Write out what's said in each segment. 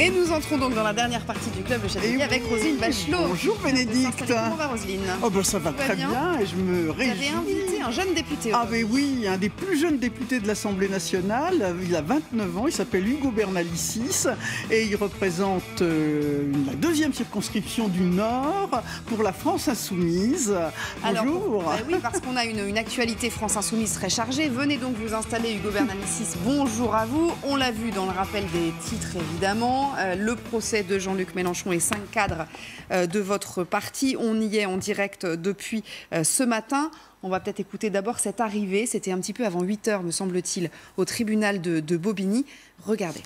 Et nous entrons donc dans la dernière partie du club de Châteauroux avec Roselyne Bachelot. Bonjour Bénédicte. Comment va Roselyne? Oh ben ça va très bien et je me réjouis. Vous avez invité un jeune député. Ah ben oui, un des plus jeunes députés de l'Assemblée nationale. Il a 29 ans, il s'appelle Ugo Bernalicis et il représente la deuxième circonscription du Nord pour la France Insoumise. Bonjour. Alors, oui, parce qu'on a une actualité France Insoumise très chargée. Venez donc vous installer Ugo Bernalicis. Bonjour à vous. On l'a vu dans le rappel des titres évidemment. Le procès de Jean-Luc Mélenchon et 5 cadres de votre parti. On y est en direct depuis ce matin. On va peut-être écouter d'abord cette arrivée. C'était un petit peu avant 8 h, me semble-t-il, au tribunal de Bobigny. Regardez.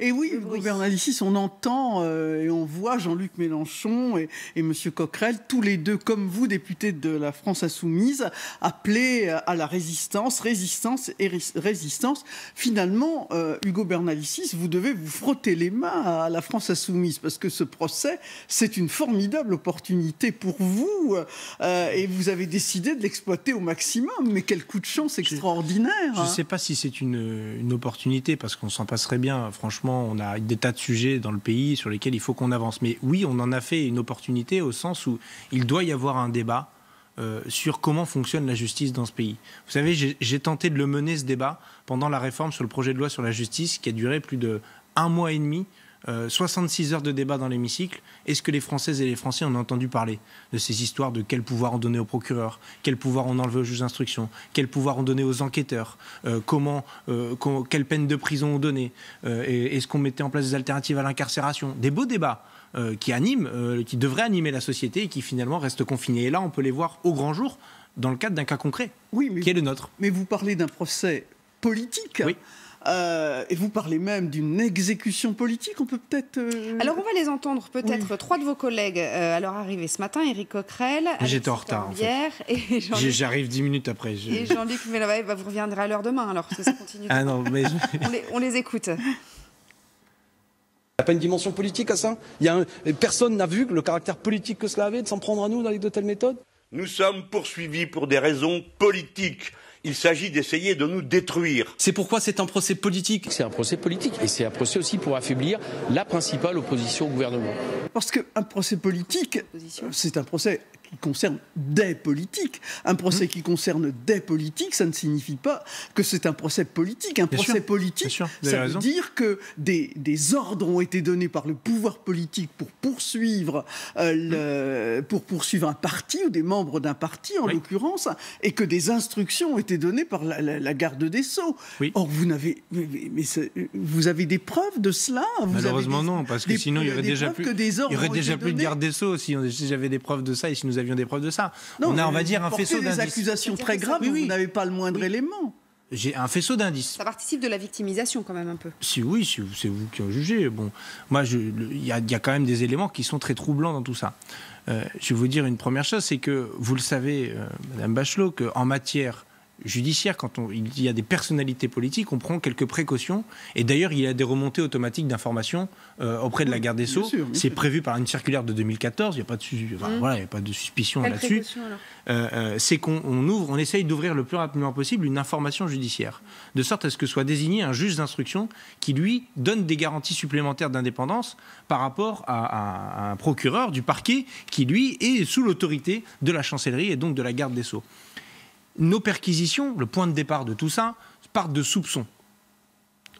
Et oui, Ugo Bernalicis, on entend et on voit Jean-Luc Mélenchon et M. Coquerel, tous les deux, comme vous, députés de la France Insoumise, appelés à la résistance, résistance et résistance. Finalement, Ugo Bernalicis, vous devez vous frotter les mains à la France Insoumise, parce que ce procès, c'est une formidable opportunité pour vous, et vous avez décidé de l'exploiter au maximum. Mais quel coup de chance extraordinaire! Je ne sais pas si c'est une opportunité, parce qu'on s'en passerait bien, franchement. On a des tas de sujets dans le pays sur lesquels il faut qu'on avance. Mais oui, on en a fait une opportunité au sens où il doit y avoir un débat sur comment fonctionne la justice dans ce pays. Vous savez, j'ai tenté de le mener, ce débat, pendant la réforme sur le projet de loi sur la justice qui a duré plus de 1 mois et demi, 66 heures de débat dans l'hémicycle. Est-ce que les Françaises et les Français ont entendu parler de ces histoires de quel pouvoir on donnait aux procureurs, quel pouvoir on enlevait aux juges d'instruction, quel pouvoir on donnait aux enquêteurs, quelle peine de prison on donnait, est-ce qu'on mettait en place des alternatives à l'incarcération? Des beaux débats qui devraient animer la société et qui finalement restent confinés. Et là, on peut les voir au grand jour dans le cadre d'un cas concret, oui, qui est le nôtre. Mais vous parlez d'un procès politique. Oui. Et vous parlez même d'une exécution politique, on peut peut-être... Alors on va les entendre peut-être, oui. 3 de vos collègues à leur arrivée ce matin, Eric Coquerel, j'étais en retard en fait. J'arrive 10 minutes après. Et Jean-Luc Mélenchon, bah, vous reviendrez à l'heure demain alors, ça continue. Ah non, mais... on les écoute. Il n'y a pas une dimension politique à ça? Personne n'a vu le caractère politique que cela avait de s'en prendre à nous avec de telles méthodes? Nous sommes poursuivis pour des raisons politiques. Il s'agit d'essayer de nous détruire. C'est pourquoi c'est un procès politique. C'est un procès politique. Et c'est un procès aussi pour affaiblir la principale opposition au gouvernement. Parce qu'un procès politique, c'est un procès qui concerne des politiques. Un procès qui concerne des politiques, ça ne signifie pas que c'est un procès politique. Un procès politique, ça veut dire que des ordres ont été donnés par le pouvoir politique pour poursuivre, un parti ou des membres d'un parti, en l'occurrence, et que des instructions ont été données par la garde des Sceaux. Oui. Or, vous avez des preuves de cela? Malheureusement, non, parce que sinon, il y aurait déjà plus de garde des Sceaux si j'avais des preuves de ça et si nous avions des preuves de ça. Non, on a, on va dire, un faisceau d'indices. Des accusations très graves, mais vous n'avez pas le moindre élément. J'ai un faisceau d'indices. Ça participe de la victimisation quand même un peu. Si oui, si c'est vous qui en jugez. Bon, moi, il y a quand même des éléments qui sont très troublants dans tout ça. Je vais vous dire une première chose, c'est que vous le savez, Madame Bachelot, qu'en matière judiciaire, quand il y a des personnalités politiques, on prend quelques précautions. Et d'ailleurs, il y a des remontées automatiques d'informations auprès de la garde des Sceaux. C'est prévu par une circulaire de 2014. Il n'y a pas de, voilà, il n'y a pas de suspicion là-dessus. C'est qu'on essaye d'ouvrir le plus rapidement possible une information judiciaire, de sorte à ce que soit désigné un juge d'instruction qui, lui, donne des garanties supplémentaires d'indépendance par rapport à un procureur du parquet qui, lui, est sous l'autorité de la chancellerie et donc de la garde des Sceaux. Nos perquisitions, le point de départ de tout ça, partent de soupçons.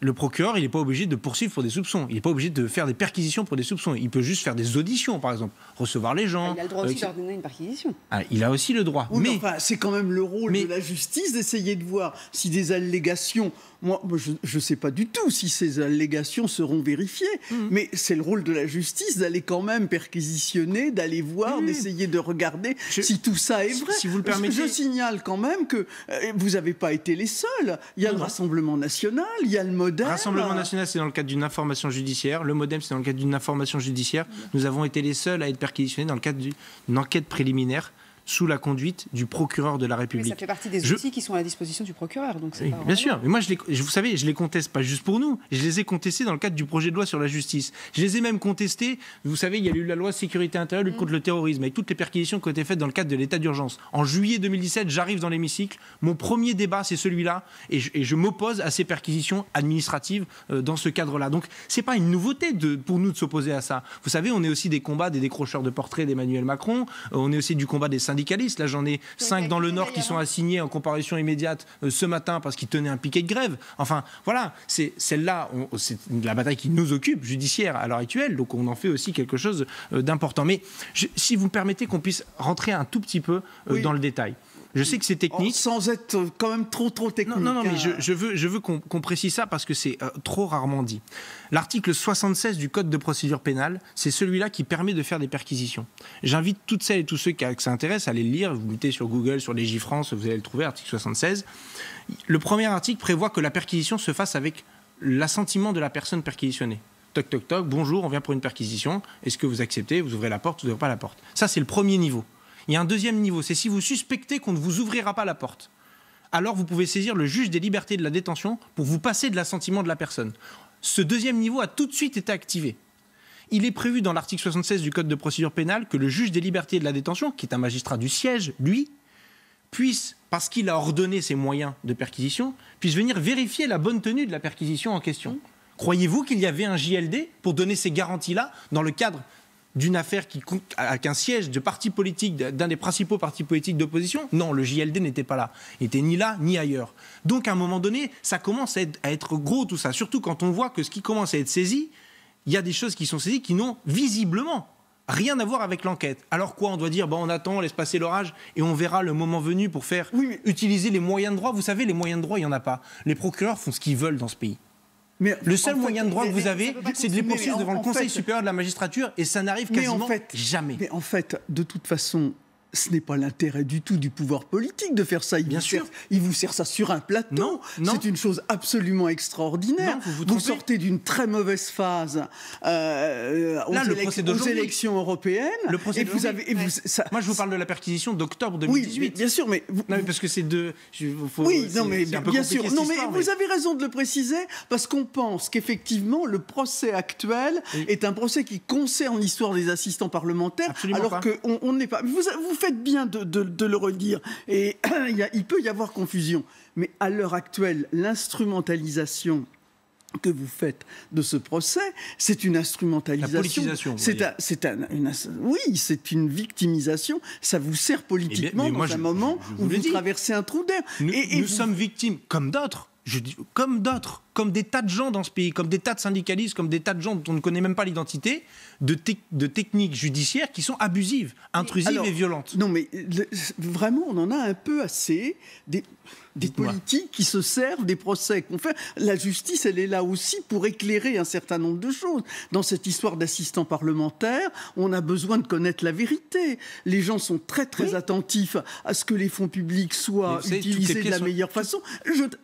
Le procureur, il n'est pas obligé de poursuivre pour des soupçons. Il n'est pas obligé de faire des perquisitions pour des soupçons. Il peut juste faire des auditions, par exemple, recevoir les gens. Il a le droit aussi d'ordonner une perquisition. Ah, il a aussi le droit. Oui, mais enfin, c'est quand même le rôle de la justice d'essayer de voir si des allégations... Moi, je ne sais pas du tout si ces allégations seront vérifiées, mais c'est le rôle de la justice d'aller quand même perquisitionner, d'aller voir, d'essayer de regarder si tout ça est vrai. Si vous le permettez. Je signale quand même que vous n'avez pas été les seuls. Il y a le Rassemblement National, il y a le Modem. Le Rassemblement National, c'est dans le cadre d'une information judiciaire. Le Modem, c'est dans le cadre d'une information judiciaire. Nous avons été les seuls à être perquisitionnés dans le cadre d'une enquête préliminaire sous la conduite du procureur de la République. Mais ça fait partie des outils qui sont à la disposition du procureur. Donc oui, bien sûr. Mais moi, vous savez, je les conteste pas juste pour nous. Je les ai contestés dans le cadre du projet de loi sur la justice. Je les ai même contestés. Vous savez, il y a eu la loi sécurité intérieure, lutte contre le terrorisme, avec toutes les perquisitions qui ont été faites dans le cadre de l'état d'urgence. En juillet 2017, j'arrive dans l'hémicycle. Mon premier débat, c'est celui-là. Et je m'oppose à ces perquisitions administratives dans ce cadre-là. Donc, c'est pas une nouveauté pour nous de s'opposer à ça. Vous savez, on est aussi des combats des décrocheurs de portraits d'Emmanuel Macron. On est aussi du combat des syndicalistes. Là, j'en ai 5 dans le Nord qui sont assignés en comparution immédiate ce matin parce qu'ils tenaient un piquet de grève. Enfin, voilà, c'est celle-là, c'est la bataille qui nous occupe, judiciaire, à l'heure actuelle. Donc, on en fait aussi quelque chose d'important. Mais si vous me permettez qu'on puisse rentrer un tout petit peu dans le détail. Je sais que c'est technique. Sans être quand même trop technique. Non, mais je veux qu'on précise ça parce que c'est trop rarement dit. L'article 76 du Code de procédure pénale, c'est celui-là qui permet de faire des perquisitions. J'invite toutes celles et tous ceux qui s'intéressent à les lire. Vous mettez sur Google, sur Légifrance, vous allez le trouver, article 76. Le premier article prévoit que la perquisition se fasse avec l'assentiment de la personne perquisitionnée. Toc, toc, toc, bonjour, on vient pour une perquisition. Est-ce que vous acceptez? Vous ouvrez la porte, vous n'ouvrez pas la porte. Ça, c'est le premier niveau. Il y a un deuxième niveau, c'est si vous suspectez qu'on ne vous ouvrira pas la porte, alors vous pouvez saisir le juge des libertés de la détention pour vous passer de l'assentiment de la personne. Ce deuxième niveau a tout de suite été activé. Il est prévu dans l'article 76 du Code de procédure pénale que le juge des libertés et de la détention, qui est un magistrat du siège, lui, puisse, parce qu'il a ordonné ses moyens de perquisition, puisse venir vérifier la bonne tenue de la perquisition en question. Croyez-vous qu'il y avait un JLD pour donner ces garanties-là dans le cadre d'une affaire qui compte avec un siège de parti politique, d'un des principaux partis politiques d'opposition? Non, le JLD n'était pas là. Il n'était ni là, ni ailleurs. Donc, à un moment donné, ça commence à être gros tout ça. Surtout quand on voit que ce qui commence à être saisi, il y a des choses qui sont saisies qui n'ont visiblement rien à voir avec l'enquête. Alors quoi, on doit dire, on attend, on laisse passer l'orage et on verra le moment venu pour faire utiliser les moyens de droit. Vous savez, les moyens de droit, il n'y en a pas. Les procureurs font ce qu'ils veulent dans ce pays. Mais le seul moyen de droit que vous avez, c'est de les poursuivre devant le Conseil supérieur de la magistrature, et ça n'arrive quasiment jamais. Mais en fait, de toute façon, ce n'est pas l'intérêt du tout du pouvoir politique de faire ça. Il vous sert ça sur un plateau. C'est une chose absolument extraordinaire. Vous sortez d'une très mauvaise phase aux élections européennes. Moi, je vous parle de la perquisition d'octobre 2018. Oui, bien sûr, mais... Non, mais parce que c'est deux... Oui, non, mais bien sûr. Non, mais vous avez raison de le préciser, parce qu'on pense qu'effectivement, le procès actuel est un procès qui concerne l'histoire des assistants parlementaires, alors qu'on n'est pas... Vous faites bien de le redire, et il peut y avoir confusion. Mais à l'heure actuelle, l'instrumentalisation que vous faites de ce procès, c'est une instrumentalisation. La politisation. C'est une victimisation. Ça vous sert politiquement dans un moment où vous traversez un trou d'air. Nous sommes victimes, comme d'autres. Je dis, comme d'autres, comme des tas de gens dans ce pays, comme des tas de syndicalistes, comme des tas de gens dont on ne connaît même pas l'identité, de techniques judiciaires qui sont abusives, intrusives et violentes. Non mais vraiment, on en a un peu assez des politiques qui se servent des procès qu'on fait. La justice, elle est là aussi pour éclairer un certain nombre de choses. Dans cette histoire d'assistants parlementaires, on a besoin de connaître la vérité. Les gens sont très attentifs à ce que les fonds publics soient utilisés de la meilleure façon.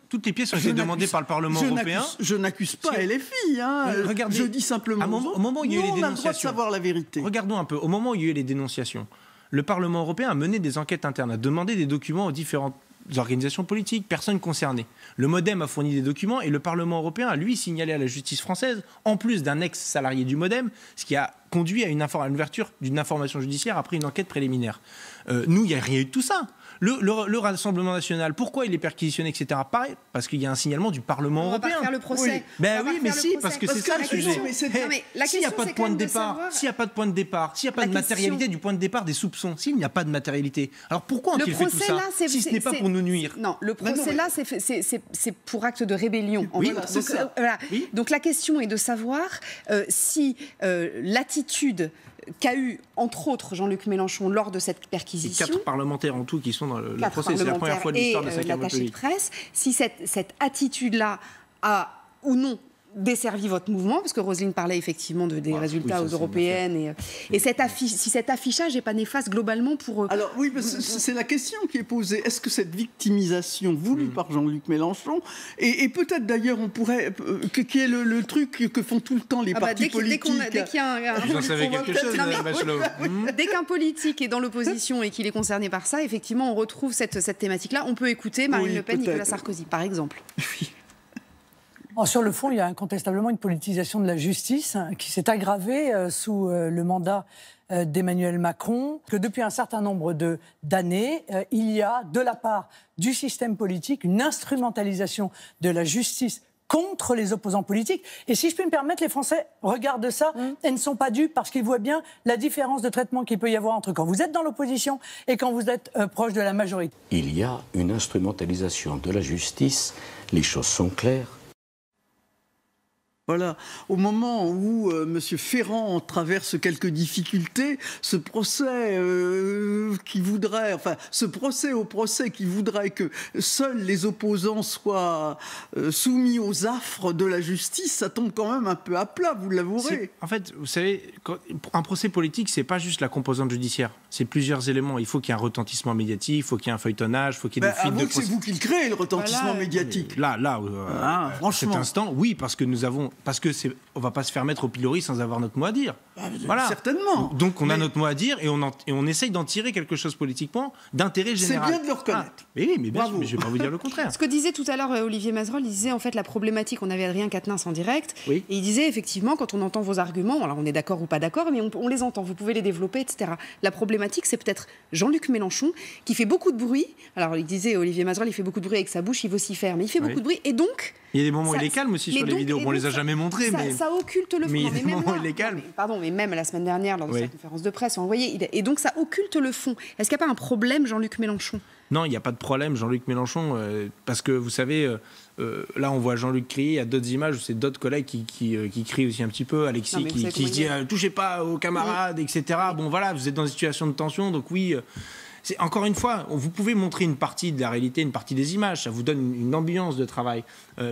Toutes les pièces ont été demandées par le Parlement européen. Je n'accuse pas LFI. Regardez, je dis simplement, au moment où il y a eu les dénonciations, on a le droit de savoir la vérité. Regardons un peu. Au moment où il y a eu les dénonciations, le Parlement européen a mené des enquêtes internes, a demandé des documents aux différentes organisations politiques, personnes concernées. Le Modem a fourni des documents et le Parlement européen a, lui, signalé à la justice française, en plus d'un ex-salarié du Modem, ce qui a conduit à l'ouverture d'une information judiciaire après une enquête préliminaire. Nous, il n'y a rien eu de tout ça. Le Rassemblement National, pourquoi il est perquisitionné, etc. Pareil, parce qu'il y a un signalement du Parlement européen. On va pas faire le procès. Oui. Ben oui, mais si, parce que c'est ça le sujet. S'il n'y a pas de point de départ, s'il n'y a pas de point de départ, s'il n'y a pas de matérialité du point de départ des soupçons, s'il n'y a pas de matérialité, alors pourquoi on fait tout ça si ce n'est pas pour nous nuire? Non, le procès là, c'est pour acte de rébellion. Donc la question est de savoir si l'attitude qu'a eu, entre autres, Jean-Luc Mélenchon lors de cette perquisition. 4 parlementaires en tout qui sont dans le procès. C'est la première fois de l'histoire de la 5e République. Si cette attitude-là a ou non desservi votre mouvement, parce que Roselyne parlait effectivement des résultats aux européennes. Et cet affichage n'est pas néfaste globalement pour... Alors oui, c'est la question qui est posée. Est-ce que cette victimisation voulue par Jean-Luc Mélenchon, et peut-être d'ailleurs on pourrait... qui est le truc que font tout le temps les partis politiques... Dès qu'il y a un... Vous en savez quelque chose, Mme Bachelot. Dès qu'un politique est dans l'opposition et qu'il est concerné par ça, effectivement on retrouve cette thématique-là. On peut écouter Marine Le Pen, Nicolas Sarkozy, par exemple. Oui. Sur le fond, il y a incontestablement une politisation de la justice qui s'est aggravée sous le mandat d'Emmanuel Macron. Que depuis un certain nombre d'années, il y a de la part du système politique une instrumentalisation de la justice contre les opposants politiques. Et si je puis me permettre, les Français regardent ça et ne sont pas dupes parce qu'ils voient bien la différence de traitement qu'il peut y avoir entre quand vous êtes dans l'opposition et quand vous êtes proche de la majorité. Il y a une instrumentalisation de la justice, les choses sont claires. Voilà. Au moment où M. Ferrand traverse quelques difficultés, ce procès au procès qui voudrait que seuls les opposants soient soumis aux affres de la justice, ça tombe quand même un peu à plat, vous l'avouerez. En fait, vous savez, un procès politique, c'est pas juste la composante judiciaire, c'est plusieurs éléments. Il faut qu'il y ait un retentissement médiatique, il faut qu'il y ait un feuilletonnage, il faut qu'il y ait des films de procès. C'est vous qui le créez, le retentissement médiatique. Franchement. Cet instant, oui, parce que nous avons... Parce que on va pas se faire mettre au pilori sans avoir notre mot à dire. Voilà. Certainement. Donc on a notre mot à dire et on essaye d'en tirer quelque chose politiquement d'intérêt général. C'est bien de le reconnaître. Mais bien sûr, mais je vais pas vous dire le contraire. Ce que disait tout à l'heure Olivier Mazerolle, il disait en fait la problématique, on avait Adrien Quatennens en direct, et il disait effectivement quand on entend vos arguments, alors on est d'accord ou pas d'accord, mais on les entend, vous pouvez les développer, etc. La problématique, c'est peut-être Jean-Luc Mélenchon qui fait beaucoup de bruit. Alors il disait Olivier Mazerolle, il fait beaucoup de bruit avec sa bouche, il vocifère, mais il fait beaucoup de bruit et donc... Il y a des moments où il est calme aussi sur les vidéos, on les a jamais montrées. Ça occulte le fond. Mais il y a des moments où il est calme. Pardon, mais même la semaine dernière, lors de sa conférence de presse, on le voyait. Et donc ça occulte le fond. Est-ce qu'il n'y a pas un problème, Jean-Luc Mélenchon ? Non, il n'y a pas de problème, Jean-Luc Mélenchon, parce que vous savez, là on voit Jean-Luc crier, il y a d'autres images où c'est d'autres collègues qui crient aussi un petit peu, Alexis qui dit « touchez pas aux camarades, etc. » Bon voilà, vous êtes dans une situation de tension, donc oui... Encore une fois, vous pouvez montrer une partie de la réalité, une partie des images, ça vous donne une ambiance de travail,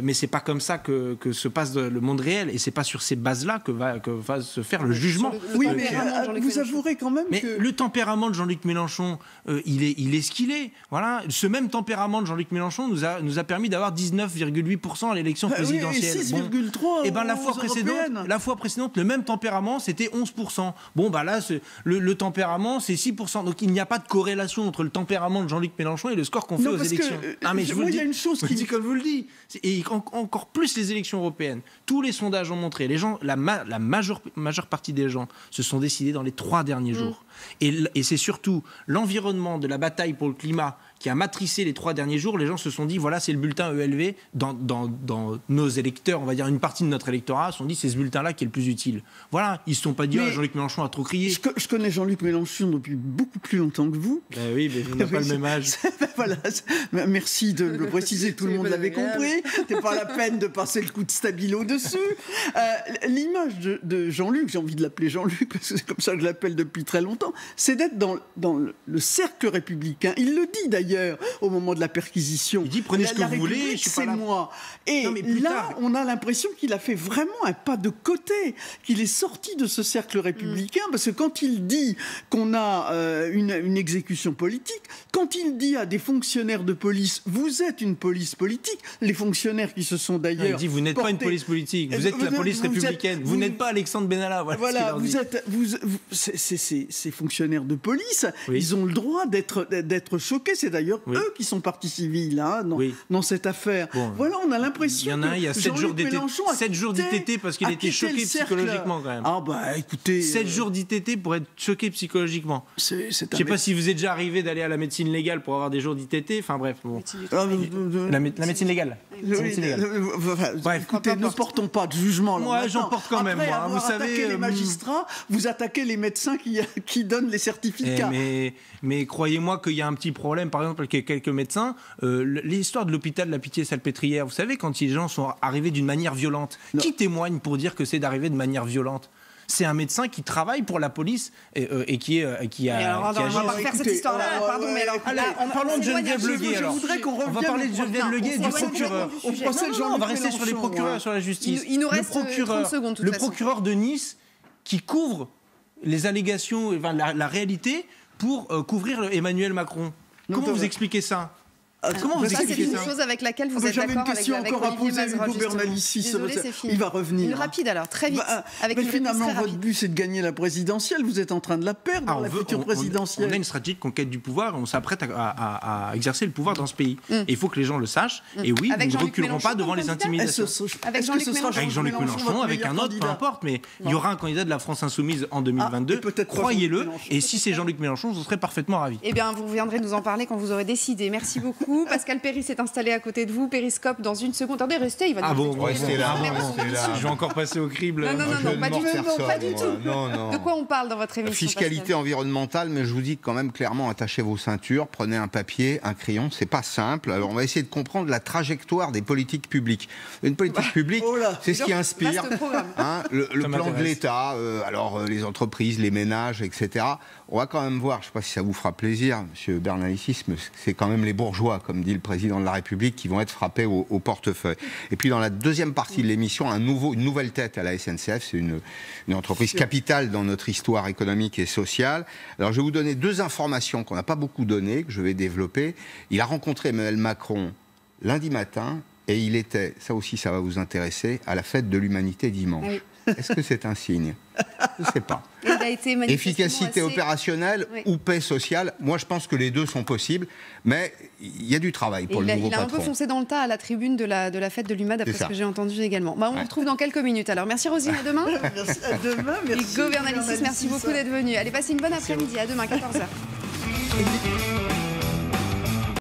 mais c'est pas comme ça que se passe le monde réel, et c'est pas sur ces bases-là que va se faire le jugement. Oui, mais vous avouerez quand même que... Le tempérament de Jean-Luc Mélenchon, il est ce qu'il est. Voilà. Ce même tempérament de Jean-Luc Mélenchon nous a permis d'avoir 19,8% à l'élection présidentielle. Oui, et 6,3% la fois précédente, le même tempérament, c'était 11%. Bon, bah là, le tempérament, c'est 6%. Donc il n'y a pas de corrélation entre le tempérament de Jean-Luc Mélenchon et le score qu'on fait aux élections. Il y a une chose qui dit comme vous le dit, et encore plus les élections européennes. Tous les sondages ont montré, les gens, la majeure partie des gens se sont décidés dans les 3 derniers jours. Et c'est surtout l'environnement de la bataille pour le climat qui a matricé les 3 derniers jours. Les gens se sont dit, voilà, c'est le bulletin ELV dans nos électeurs, on va dire une partie de notre électorat, se sont dit, c'est ce bulletin-là qui est le plus utile. Voilà, ils ne se sont pas dit, Jean-Luc Mélenchon a trop crié. Je connais Jean-Luc Mélenchon depuis beaucoup plus longtemps que vous. Ben oui, mais on n'a pas le même âge. Voilà, merci de le préciser, tout le monde l'avait compris. C'était pas la peine de passer le coup de stabilo dessus. L'image de Jean-Luc, j'ai envie de l'appeler Jean-Luc, parce que c'est comme ça que je l'appelle depuis très longtemps, c'est d'être dans le cercle républicain. Il le dit d'ailleurs. Au moment de la perquisition, il dit prenez ce que vous voulez, c'est moi. Et là, on a l'impression qu'il a fait vraiment un pas de côté, qu'il est sorti de ce cercle républicain, parce que quand il dit qu'on a une exécution politique, quand il dit à des fonctionnaires de police, vous êtes une police politique, les fonctionnaires qui se sont d'ailleurs, il dit vous n'êtes pas une police politique, vous êtes la police républicaine, vous n'êtes pas Alexandre Benalla. Voilà, ces fonctionnaires de police, ils ont le droit d'être choqués. C'est d'ailleurs eux qui sont partis civils dans cette affaire. Bon, voilà, on a l'impression que Jean-Luc Mélenchon a 7 jours d'ITT parce qu'il était choqué psychologiquement quand même. Ah bah écoutez... 7 jours d'ITT pour être choqué psychologiquement. Je sais pas si vous êtes déjà arrivé d'aller à la médecine légale pour avoir des jours d'ITT, enfin bref. Bon. La médecine légale. Écoutez, ne portons pas de jugement. Moi, j'en porte quand même. Vous savez, les magistrats, vous attaquez les médecins qui donnent les certificats. Mais croyez-moi qu'il y a un petit problème, par exemple, avec quelques médecins, l'histoire de l'hôpital de la Pitié-Salpêtrière, vous savez, quand les gens sont arrivés d'une manière violente, qui témoigne pour dire que c'est d'arriver de manière violente ? c'est un médecin qui travaille pour la police et qui a... Alors, qui on va pas faire cette histoire-là, pardon, mais alors... Allez, en parlant de Geneviève Leguier, alors, on va parler de Geneviève Leguier et du procureur. On va rester sur les procureurs, sur la justice. Il nous reste 30 secondes, de toute façon. Le procureur de Nice qui couvre les allégations, enfin, la réalité, pour couvrir Emmanuel Macron. Comment vous expliquez ça ? Comment vous expliquez ça ? C'est une chose avec laquelle vous êtes d'accord avec Olivier Mazerolle. J'avais une question encore à poser à Ugo Bernalicis. Il va revenir. Une rapide alors, très vite. Mais finalement, votre but, c'est de gagner la présidentielle. Vous êtes en train de la perdre, la future présidentielle. On a une stratégie de conquête du pouvoir. On s'apprête à exercer le pouvoir dans ce pays. Et il faut que les gens le sachent. Et oui, nous ne reculerons pas devant les intimidations. Avec Jean-Luc Mélenchon, avec un autre, peu importe. Mais il y aura un candidat de la France Insoumise en 2022. Croyez-le. Et si c'est Jean-Luc Mélenchon, vous serez parfaitement ravis. Eh bien, vous viendrez nous en parler quand vous aurez décidé. Merci beaucoup. Pascal Perry s'est installé à côté de vous. Périscope dans une seconde. Attendez, restez, il va nous... Ah bon, restez là, je vais encore passer au crible. Non, non, non, non, pas du tout. Non, non. De quoi on parle dans votre émission? Fiscalité environnementale, mais je vous dis quand même clairement, attachez vos ceintures, prenez un papier, un crayon, c'est pas simple. Alors on va essayer de comprendre la trajectoire des politiques publiques. Une politique publique, c'est ce qui inspire hein, le plan de l'État, alors les entreprises, les ménages, etc. On va quand même voir, je ne sais pas si ça vous fera plaisir, monsieur Bernalicis, mais c'est quand même les bourgeois, comme dit le président de la République, qui vont être frappés au portefeuille. Et puis dans la deuxième partie de l'émission, une nouvelle tête à la SNCF, c'est une entreprise capitale dans notre histoire économique et sociale. Alors je vais vous donner deux informations qu'on n'a pas beaucoup données, que je vais développer. Il a rencontré Emmanuel Macron lundi matin, et il était, ça aussi ça va vous intéresser, à la fête de l'Humanité dimanche. Oui. Est-ce que c'est un signe? Je ne sais pas. Efficacité opérationnelle ou paix sociale, moi je pense que les deux sont possibles, mais il y a du travail pour le nouveau patron. Il a un peu foncé dans le tas à la tribune de la fête de l'UMA, d'après ce que j'ai entendu également. Bah, on vous retrouve dans quelques minutes. Alors merci Roselyne, à demain. Merci, à demain. Merci Ugo Bernalicis, merci beaucoup d'être venu. Allez, passez une bonne après-midi, à demain, 14h.